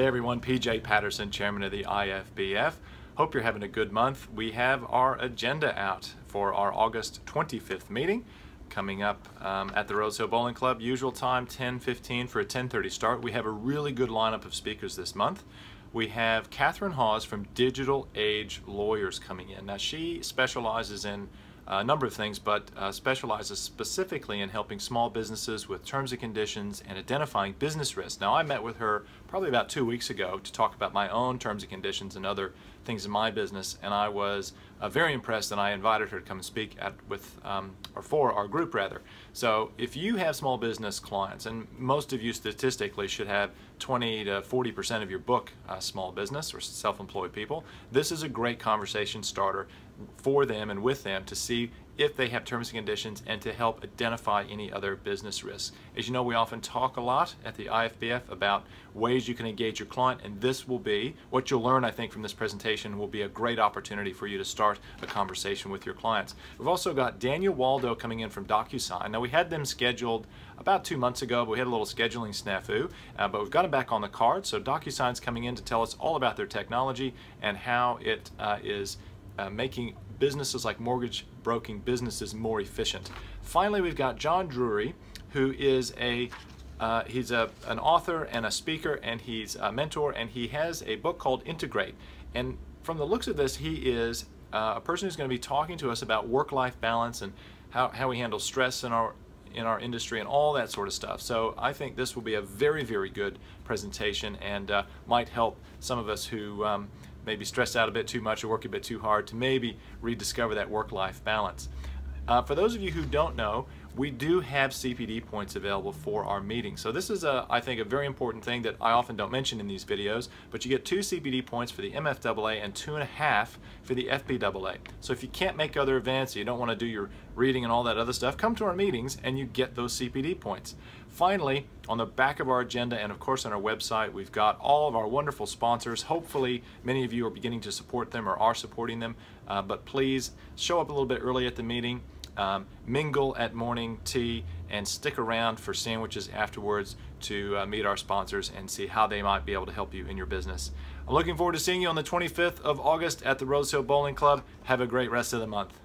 Hey everyone, PJ Patterson, Chairman of the IFBF. Hope you're having a good month. We have our agenda out for our August 25th meeting coming up at the Rosehill Bowling Club. Usual time, 10:15 for a 10:30 start. We have a really good lineup of speakers this month. We have Katherine Hawes from Digital Age Lawyers coming in. Now she specializes in a number of things, but specializes specifically in helping small businesses with terms and conditions and identifying business risks. Now I met with her probably about 2 weeks ago to talk about my own terms and conditions and other things in my business, and I was very impressed, and I invited her to come and speak at for our group rather. So if you have small business clients, and most of you statistically should have 20 to 40% of your book small business or self-employed people, this is a great conversation starter for them and with them to see if they have terms and conditions and to help identify any other business risks. As you know, we often talk a lot at the IFBF about ways you can engage your client, and this will be, what you'll learn I think from this presentation will be a great opportunity for you to start a conversation with your clients. We've also got Daniel Waldow coming in from DocuSign. Now we had them scheduled about 2 months ago, but we had a little scheduling snafu, but we've got them back on the card. So DocuSign's coming in to tell us all about their technology and how it is making businesses like mortgage broking businesses more efficient. Finally, we've got John Drury, who is an author and a speaker, and he's a mentor, and he has a book called Integrate. And from the looks of this, he is a person who's going to be talking to us about work-life balance and how we handle stress in our industry and all that sort of stuff. So I think this will be a very, very good presentation and might help some of us who maybe stressed out a bit too much or work a bit too hard to maybe rediscover that work-life balance. For those of you who don't know, we do have CPD points available for our meeting. So this is, I think, a very important thing that I often don't mention in these videos, but you get 2 CPD points for the MFAA and 2.5 for the FBAA. So if you can't make other events, you don't want to do your reading and all that other stuff, come to our meetings and you get those CPD points. Finally, on the back of our agenda and of course on our website, we've got all of our wonderful sponsors. Hopefully many of you are beginning to support them or are supporting them, but please show up a little bit early at the meeting. Mingle at morning tea and stick around for sandwiches afterwards to meet our sponsors and see how they might be able to help you in your business. I'm looking forward to seeing you on the 25th of August at the Rosehill Bowling Club. Have a great rest of the month.